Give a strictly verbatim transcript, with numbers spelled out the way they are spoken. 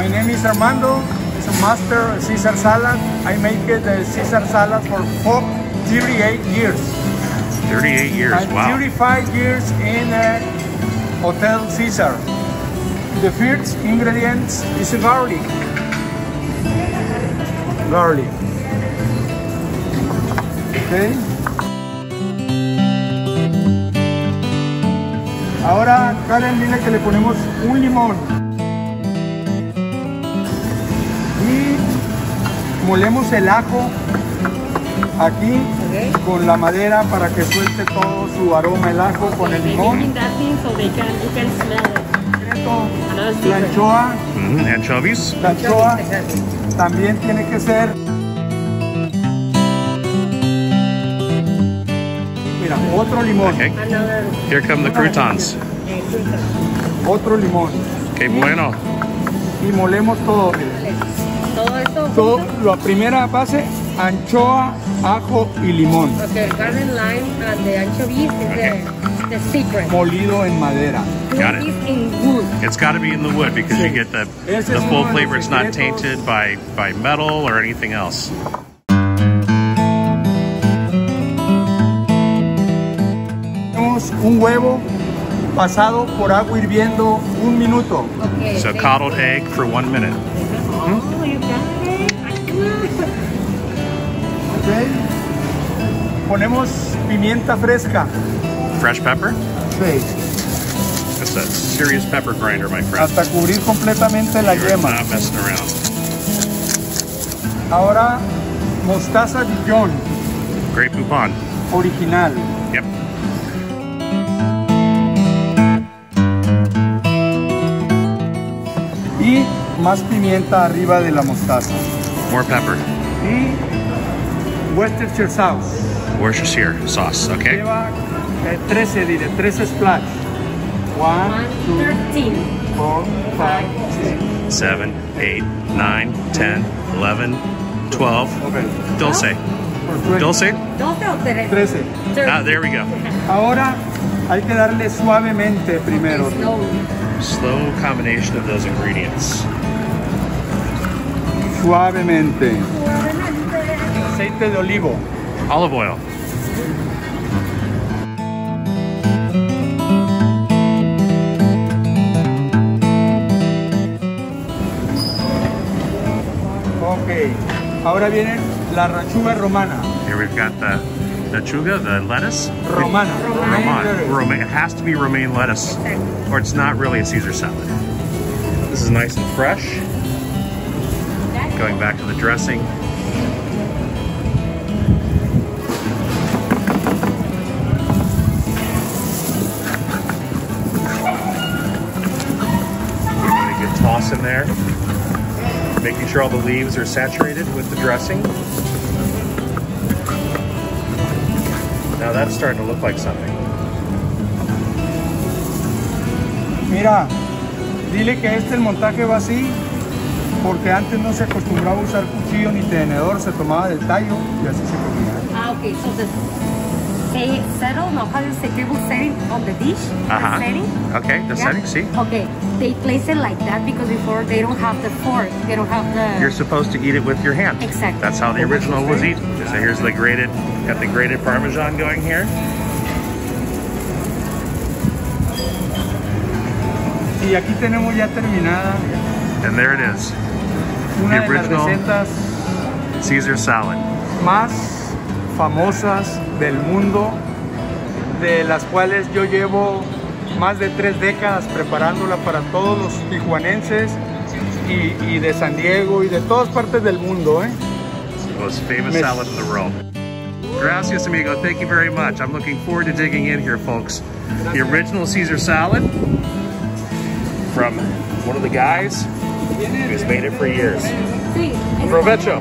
My name is Armando. It's a master of Caesar salad. I make it a Caesar salad for four, thirty-eight years. thirty-eight years, and wow. thirty-five years in uh, Hotel Caesar. The first ingredient is garlic. Garlic. Okay. Ahora Karen dile que le ponemos un limón. Molemos el ajo aquí okay. con la madera para que suelte todo su aroma el ajo con el limón. La anchoa, mm, anchovies. La anchoa también tiene que ser. Mira, otro limón. Okay. Here come the croutons. Otro limón. Qué bueno. Y molemos todo. Todo esto. Todo, la primera base, anchoa, ajo y limón. Okay, garden lime and the anchovies is okay. the, the secret. Molido en madera. Got it. In wood. It's got to be in the wood because sí. you get the, the full flavor. It's not tainted by, by metal or anything else. Tenemos un huevo pasado por agua hirviendo un minuto. Okay, so coddled egg for one minute. Oh, you got it. Okay. Ponemos pimienta fresca. Fresh pepper? Sí. That's a serious pepper grinder, my friend. Hasta cubrir completamente la You're yema. Not messing around. Ahora mostaza Dijon. Grape Poupon. Original. Yep. Y más pimienta arriba de la mostaza. More pepper. Y Worcestershire sauce. Worcestershire sauce, okay. Lleva eh, trece, dile, trece splash. one, two, three, four, five, six, seven, eight, nine, ten, eleven, twelve. Okay. Dulce. Dulce? Dulce o trece. Ah, there we go. Ahora hay que darle suavemente primero. Okay, slow. Slow combination of those ingredients. Suavemente. Aceite de olivo. Olive oil. Okay. Ahora viene la rachuga romana. Here we've got the rachuga, the lettuce. Romana. Romana. Romaine. It has to be romaine lettuce, or it's not really a Caesar salad. This is nice and fresh. Going back to the dressing. Giving it a good toss in there. Making sure all the leaves are saturated with the dressing. Now that's starting to look like something. Mira, dile que este el montaje va así. Porque antes no se acostumbraba a usar cuchillo ni tenedor, se tomaba del tallo y así se comía. Ah, okay. So the say settle, no, how do you say table setting on the dish? Uh-huh. The setting? Okay, the yeah. setting, see? Okay, they place it like that because before they don't have the fork, they don't have the... You're supposed to eat it with your hand. Exactly. That's how the original was eaten. So here's the grated, got the grated Parmesan going here. Y aquí tenemos ya terminada. And there it is. The original Caesar salad. Más famosas del mundo, de las cuales yo llevo más de tres décadas preparándola para todos los tijuanenses y, y de San Diego y de todas partes del mundo, eh. The most famous Me... salad in the world. Gracias, amigo. Thank you very much. I'm looking forward to digging in here, folks. Gracias. The original Caesar salad from one of the guys who's made it for years. Provecho.